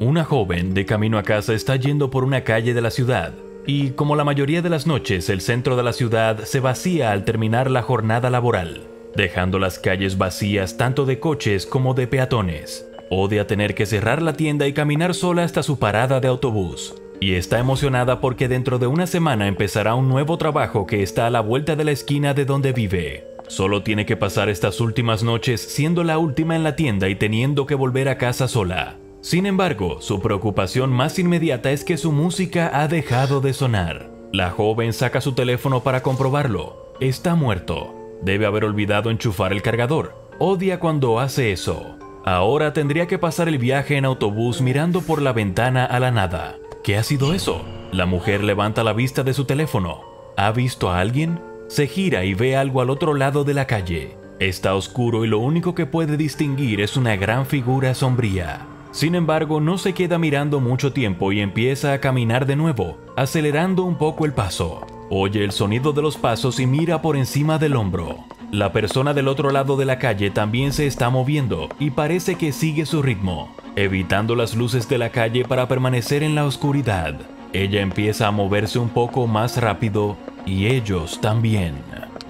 Una joven de camino a casa está yendo por una calle de la ciudad, y como la mayoría de las noches, el centro de la ciudad se vacía al terminar la jornada laboral, dejando las calles vacías tanto de coches como de peatones. Odia tener que cerrar la tienda y caminar sola hasta su parada de autobús, y está emocionada porque dentro de una semana empezará un nuevo trabajo que está a la vuelta de la esquina de donde vive. Solo tiene que pasar estas últimas noches siendo la última en la tienda y teniendo que volver a casa sola. Sin embargo, su preocupación más inmediata es que su música ha dejado de sonar. La joven saca su teléfono para comprobarlo. Está muerto. Debe haber olvidado enchufar el cargador. Odia cuando hace eso. Ahora tendría que pasar el viaje en autobús mirando por la ventana a la nada. ¿Qué ha sido eso? La mujer levanta la vista de su teléfono. ¿Ha visto a alguien? Se gira y ve algo al otro lado de la calle. Está oscuro y lo único que puede distinguir es una gran figura sombría. Sin embargo, no se queda mirando mucho tiempo y empieza a caminar de nuevo, acelerando un poco el paso. Oye el sonido de los pasos y mira por encima del hombro. La persona del otro lado de la calle también se está moviendo y parece que sigue su ritmo, evitando las luces de la calle para permanecer en la oscuridad. Ella empieza a moverse un poco más rápido y ellos también.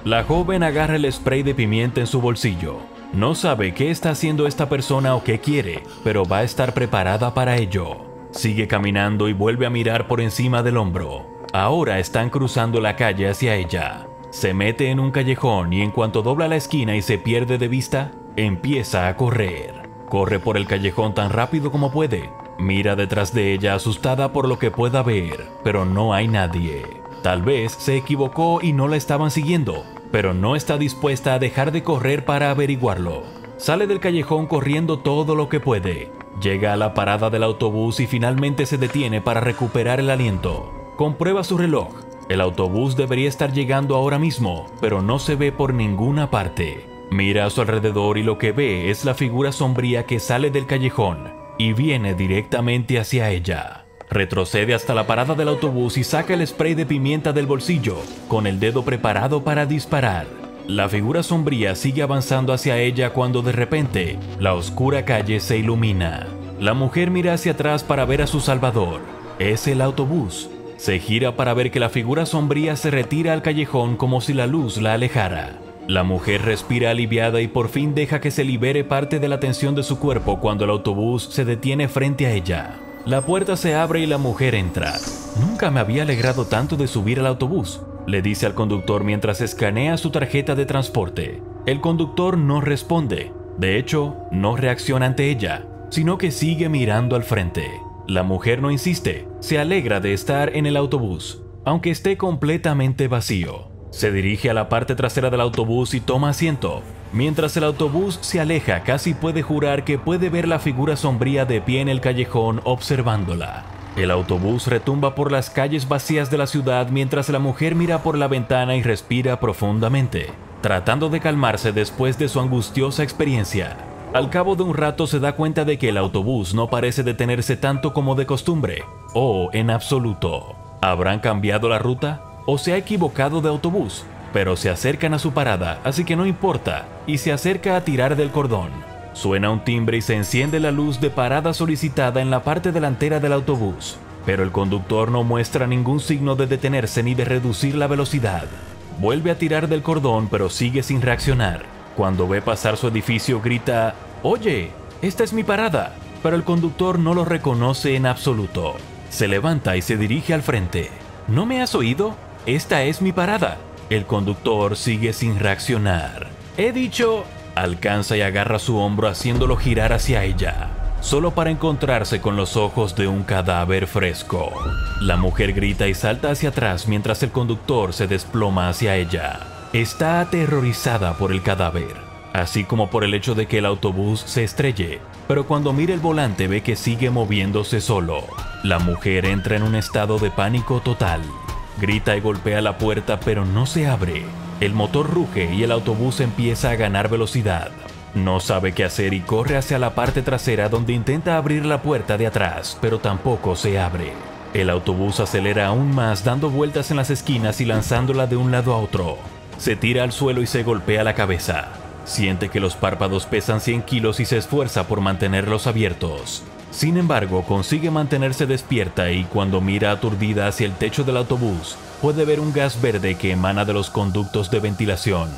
La joven agarra el spray de pimienta en su bolsillo. No sabe qué está haciendo esta persona o qué quiere, pero va a estar preparada para ello. Sigue caminando y vuelve a mirar por encima del hombro. Ahora están cruzando la calle hacia ella. Se mete en un callejón y en cuanto dobla la esquina y se pierde de vista, empieza a correr. Corre por el callejón tan rápido como puede. Mira detrás de ella asustada por lo que pueda ver, pero no hay nadie. Tal vez se equivocó y no la estaban siguiendo, pero no está dispuesta a dejar de correr para averiguarlo. Sale del callejón corriendo todo lo que puede. Llega a la parada del autobús y finalmente se detiene para recuperar el aliento. Comprueba su reloj. El autobús debería estar llegando ahora mismo, pero no se ve por ninguna parte. Mira a su alrededor y lo que ve es la figura sombría que sale del callejón y viene directamente hacia ella. Retrocede hasta la parada del autobús y saca el spray de pimienta del bolsillo, con el dedo preparado para disparar. La figura sombría sigue avanzando hacia ella cuando de repente, la oscura calle se ilumina. La mujer mira hacia atrás para ver a su salvador. Es el autobús. Se gira para ver que la figura sombría se retira al callejón como si la luz la alejara. La mujer respira aliviada y por fin deja que se libere parte de la tensión de su cuerpo cuando el autobús se detiene frente a ella. La puerta se abre y la mujer entra. Nunca me había alegrado tanto de subir al autobús, le dice al conductor mientras escanea su tarjeta de transporte. El conductor no responde, de hecho, no reacciona ante ella, sino que sigue mirando al frente. La mujer no insiste, se alegra de estar en el autobús, aunque esté completamente vacío. Se dirige a la parte trasera del autobús y toma asiento. Mientras el autobús se aleja, casi puede jurar que puede ver la figura sombría de pie en el callejón observándola. El autobús retumba por las calles vacías de la ciudad mientras la mujer mira por la ventana y respira profundamente, tratando de calmarse después de su angustiosa experiencia. Al cabo de un rato se da cuenta de que el autobús no parece detenerse tanto como de costumbre, o en absoluto. ¿Habrán cambiado la ruta? ¿O se ha equivocado de autobús? Pero se acercan a su parada, así que no importa, y se acerca a tirar del cordón. Suena un timbre y se enciende la luz de parada solicitada en la parte delantera del autobús, pero el conductor no muestra ningún signo de detenerse ni de reducir la velocidad. Vuelve a tirar del cordón, pero sigue sin reaccionar. Cuando ve pasar su edificio, grita, «Oye, esta es mi parada», pero el conductor no lo reconoce en absoluto. Se levanta y se dirige al frente. «¿No me has oído? Esta es mi parada». El conductor sigue sin reaccionar. «He dicho...» Alcanza y agarra su hombro haciéndolo girar hacia ella, solo para encontrarse con los ojos de un cadáver fresco. La mujer grita y salta hacia atrás mientras el conductor se desploma hacia ella. Está aterrorizada por el cadáver, así como por el hecho de que el autobús se estrelle, pero cuando mira el volante ve que sigue moviéndose solo. La mujer entra en un estado de pánico total. Grita y golpea la puerta, pero no se abre. El motor ruge y el autobús empieza a ganar velocidad. No sabe qué hacer y corre hacia la parte trasera donde intenta abrir la puerta de atrás, pero tampoco se abre. El autobús acelera aún más, dando vueltas en las esquinas y lanzándola de un lado a otro. Se tira al suelo y se golpea la cabeza. Siente que los párpados pesan 100 kilos y se esfuerza por mantenerlos abiertos. Sin embargo, consigue mantenerse despierta y cuando mira aturdida hacia el techo del autobús, puede ver un gas verde que emana de los conductos de ventilación.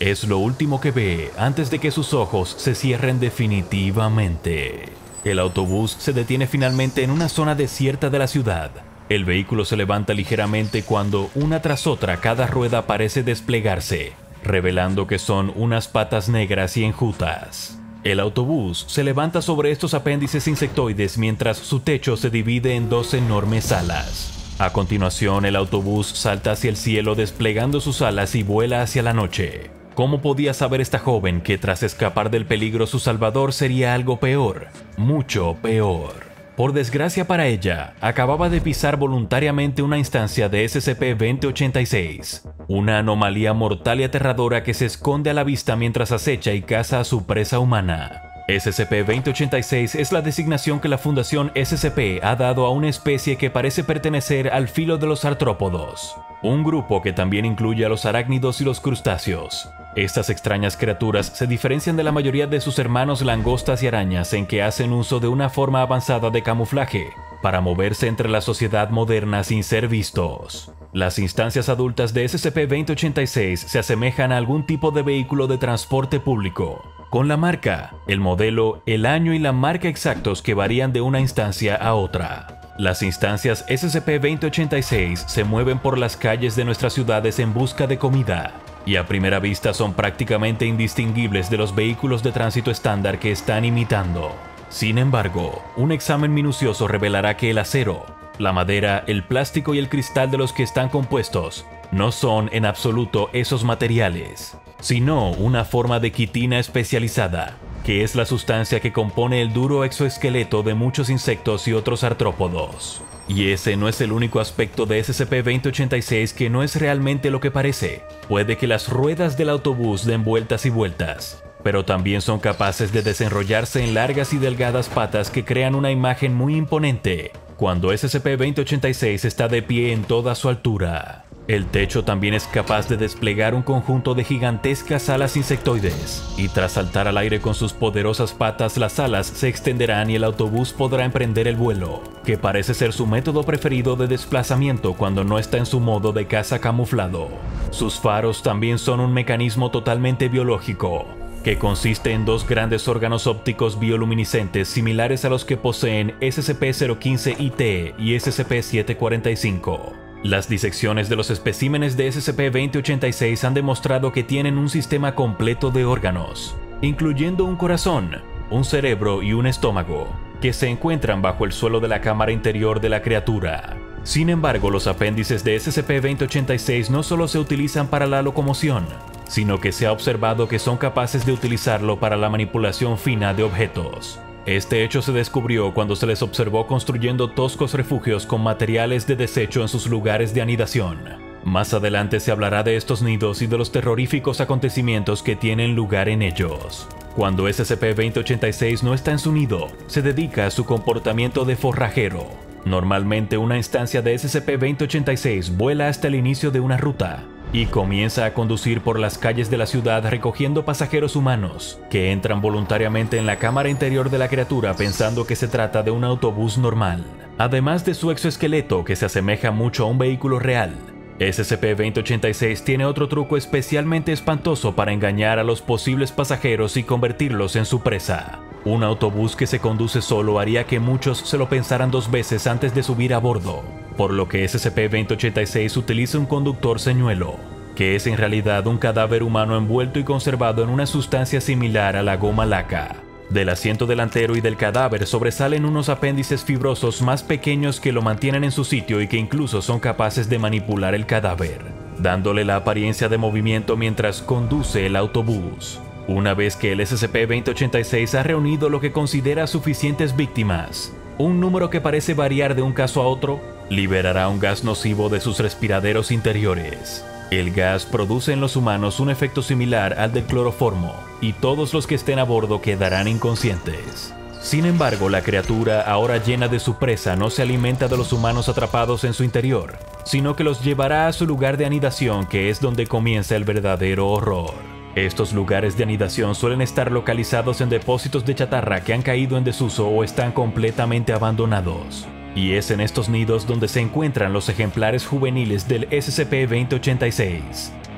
Es lo último que ve antes de que sus ojos se cierren definitivamente. El autobús se detiene finalmente en una zona desierta de la ciudad. El vehículo se levanta ligeramente cuando, una tras otra, cada rueda parece desplegarse, revelando que son unas patas negras y enjutas. El autobús se levanta sobre estos apéndices insectoides mientras su techo se divide en dos enormes alas. A continuación, el autobús salta hacia el cielo desplegando sus alas y vuela hacia la noche. ¿Cómo podía saber esta joven que tras escapar del peligro su salvador sería algo peor? Mucho peor. Por desgracia para ella, acababa de pisar voluntariamente una instancia de SCP-2086, una anomalía mortal y aterradora que se esconde a la vista mientras acecha y caza a su presa humana. SCP-2086 es la designación que la Fundación SCP ha dado a una especie que parece pertenecer al filo de los artrópodos, un grupo que también incluye a los arácnidos y los crustáceos. Estas extrañas criaturas se diferencian de la mayoría de sus hermanos langostas y arañas en que hacen uso de una forma avanzada de camuflaje para moverse entre la sociedad moderna sin ser vistos. Las instancias adultas de SCP-2086 se asemejan a algún tipo de vehículo de transporte público, con la marca, el modelo, el año y la marca exactos que varían de una instancia a otra. Las instancias SCP-2086 se mueven por las calles de nuestras ciudades en busca de comida, y a primera vista son prácticamente indistinguibles de los vehículos de tránsito estándar que están imitando. Sin embargo, un examen minucioso revelará que el acero, la madera, el plástico y el cristal de los que están compuestos no son en absoluto esos materiales, sino una forma de quitina especializada, que es la sustancia que compone el duro exoesqueleto de muchos insectos y otros artrópodos. Y ese no es el único aspecto de SCP-2086 que no es realmente lo que parece. Puede que las ruedas del autobús den vueltas y vueltas, pero también son capaces de desenrollarse en largas y delgadas patas que crean una imagen muy imponente cuando SCP-2086 está de pie en toda su altura. El techo también es capaz de desplegar un conjunto de gigantescas alas insectoides, y tras saltar al aire con sus poderosas patas, las alas se extenderán y el autobús podrá emprender el vuelo, que parece ser su método preferido de desplazamiento cuando no está en su modo de caza camuflado. Sus faros también son un mecanismo totalmente biológico, que consiste en dos grandes órganos ópticos bioluminiscentes similares a los que poseen SCP-015-IT y SCP-745. Las disecciones de los especímenes de SCP-2086 han demostrado que tienen un sistema completo de órganos, incluyendo un corazón, un cerebro y un estómago, que se encuentran bajo el suelo de la cámara interior de la criatura. Sin embargo, los apéndices de SCP-2086 no solo se utilizan para la locomoción, sino que se ha observado que son capaces de utilizarlo para la manipulación fina de objetos. Este hecho se descubrió cuando se les observó construyendo toscos refugios con materiales de desecho en sus lugares de anidación. Más adelante se hablará de estos nidos y de los terroríficos acontecimientos que tienen lugar en ellos. Cuando SCP-2086 no está en su nido, se dedica a su comportamiento de forrajero. Normalmente una instancia de SCP-2086 vuela hasta el inicio de una ruta y comienza a conducir por las calles de la ciudad recogiendo pasajeros humanos, que entran voluntariamente en la cámara interior de la criatura pensando que se trata de un autobús normal. Además de su exoesqueleto, que se asemeja mucho a un vehículo real, SCP-2086 tiene otro truco especialmente espantoso para engañar a los posibles pasajeros y convertirlos en su presa. Un autobús que se conduce solo haría que muchos se lo pensaran dos veces antes de subir a bordo, por lo que SCP-2086 utiliza un conductor señuelo, que es en realidad un cadáver humano envuelto y conservado en una sustancia similar a la goma laca. Del asiento delantero y del cadáver sobresalen unos apéndices fibrosos más pequeños que lo mantienen en su sitio y que incluso son capaces de manipular el cadáver, dándole la apariencia de movimiento mientras conduce el autobús. Una vez que el SCP-2086 ha reunido lo que considera suficientes víctimas, un número que parece variar de un caso a otro, liberará un gas nocivo de sus respiraderos interiores. El gas produce en los humanos un efecto similar al del cloroformo, y todos los que estén a bordo quedarán inconscientes. Sin embargo, la criatura, ahora llena de su presa, no se alimenta de los humanos atrapados en su interior, sino que los llevará a su lugar de anidación, que es donde comienza el verdadero horror. Estos lugares de anidación suelen estar localizados en depósitos de chatarra que han caído en desuso o están completamente abandonados, y es en estos nidos donde se encuentran los ejemplares juveniles del SCP-2086,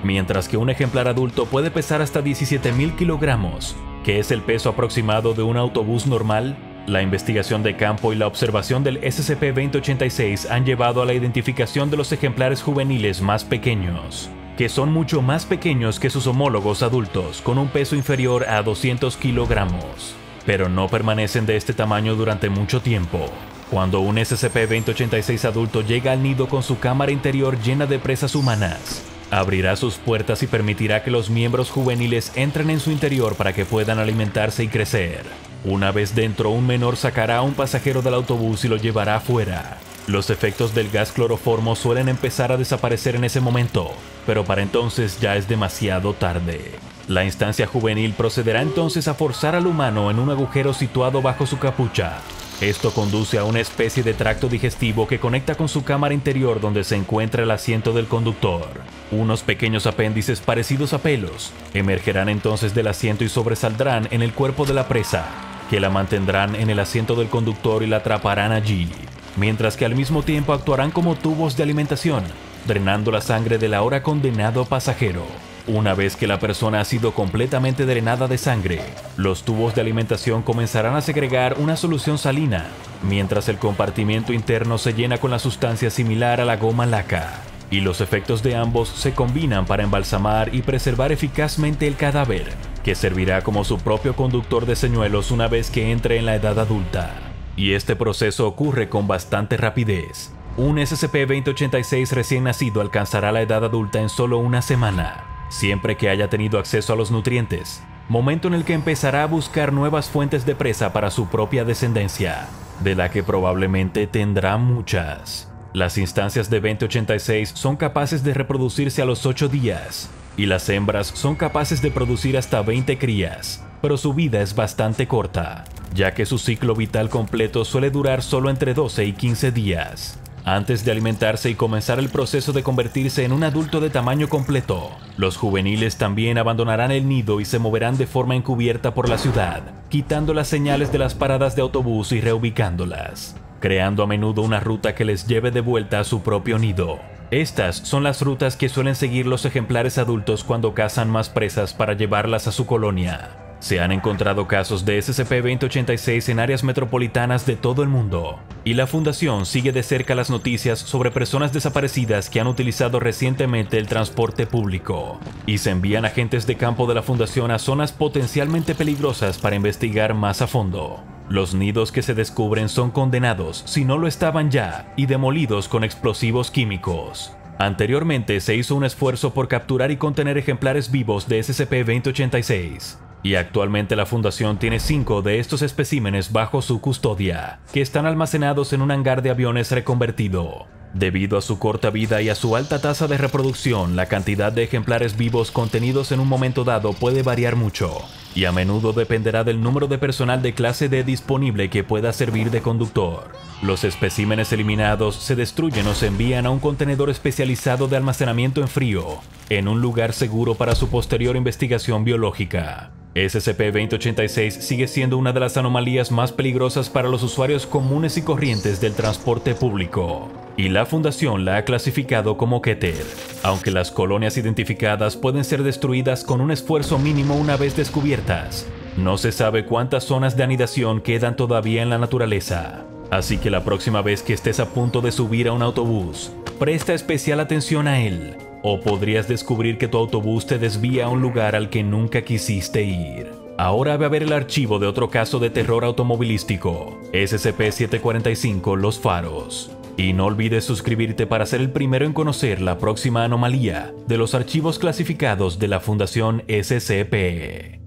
mientras que un ejemplar adulto puede pesar hasta 17.000 kilogramos, que es el peso aproximado de un autobús normal. La investigación de campo y la observación del SCP-2086 han llevado a la identificación de los ejemplares juveniles más pequeños, que son mucho más pequeños que sus homólogos adultos, con un peso inferior a 200 kilogramos, pero no permanecen de este tamaño durante mucho tiempo. Cuando un SCP-2086 adulto llega al nido con su cámara interior llena de presas humanas, abrirá sus puertas y permitirá que los miembros juveniles entren en su interior para que puedan alimentarse y crecer. Una vez dentro, un menor sacará a un pasajero del autobús y lo llevará afuera. Los efectos del gas cloroformo suelen empezar a desaparecer en ese momento, pero para entonces ya es demasiado tarde. La instancia juvenil procederá entonces a forzar al humano en un agujero situado bajo su capucha. Esto conduce a una especie de tracto digestivo que conecta con su cámara interior donde se encuentra el asiento del conductor. Unos pequeños apéndices parecidos a pelos emergerán entonces del asiento y sobresaldrán en el cuerpo de la presa, que la mantendrán en el asiento del conductor y la atraparán allí, mientras que al mismo tiempo actuarán como tubos de alimentación, drenando la sangre del ahora condenado pasajero. Una vez que la persona ha sido completamente drenada de sangre, los tubos de alimentación comenzarán a segregar una solución salina, mientras el compartimiento interno se llena con la sustancia similar a la goma laca, y los efectos de ambos se combinan para embalsamar y preservar eficazmente el cadáver, que servirá como su propio conductor de señuelos una vez que entre en la edad adulta. Y este proceso ocurre con bastante rapidez. Un SCP-2086 recién nacido alcanzará la edad adulta en solo una semana, siempre que haya tenido acceso a los nutrientes, momento en el que empezará a buscar nuevas fuentes de presa para su propia descendencia, de la que probablemente tendrá muchas. Las instancias de 2086 son capaces de reproducirse a los 8 días, y las hembras son capaces de producir hasta 20 crías, pero su vida es bastante corta, ya que su ciclo vital completo suele durar solo entre 12 y 15 días, antes de alimentarse y comenzar el proceso de convertirse en un adulto de tamaño completo. Los juveniles también abandonarán el nido y se moverán de forma encubierta por la ciudad, quitando las señales de las paradas de autobús y reubicándolas, creando a menudo una ruta que les lleve de vuelta a su propio nido. Estas son las rutas que suelen seguir los ejemplares adultos cuando cazan más presas para llevarlas a su colonia. Se han encontrado casos de SCP-2086 en áreas metropolitanas de todo el mundo, y la Fundación sigue de cerca las noticias sobre personas desaparecidas que han utilizado recientemente el transporte público, y se envían agentes de campo de la Fundación a zonas potencialmente peligrosas para investigar más a fondo. Los nidos que se descubren son condenados, si no lo estaban ya, y demolidos con explosivos químicos. Anteriormente se hizo un esfuerzo por capturar y contener ejemplares vivos de SCP-2086, y actualmente la Fundación tiene 5 de estos especímenes bajo su custodia, que están almacenados en un hangar de aviones reconvertido. Debido a su corta vida y a su alta tasa de reproducción, la cantidad de ejemplares vivos contenidos en un momento dado puede variar mucho, y a menudo dependerá del número de personal de clase D disponible que pueda servir de conductor. Los especímenes eliminados se destruyen o se envían a un contenedor especializado de almacenamiento en frío, en un lugar seguro para su posterior investigación biológica. SCP-2086 sigue siendo una de las anomalías más peligrosas para los usuarios comunes y corrientes del transporte público, y la Fundación la ha clasificado como Keter, aunque las colonias identificadas pueden ser destruidas con un esfuerzo mínimo una vez descubiertas. No se sabe cuántas zonas de anidación quedan todavía en la naturaleza, así que la próxima vez que estés a punto de subir a un autobús, presta especial atención a él, o podrías descubrir que tu autobús te desvía a un lugar al que nunca quisiste ir. Ahora ve a ver el archivo de otro caso de terror automovilístico, SCP-745 Los Faros. Y no olvides suscribirte para ser el primero en conocer la próxima anomalía de los archivos clasificados de la Fundación SCP.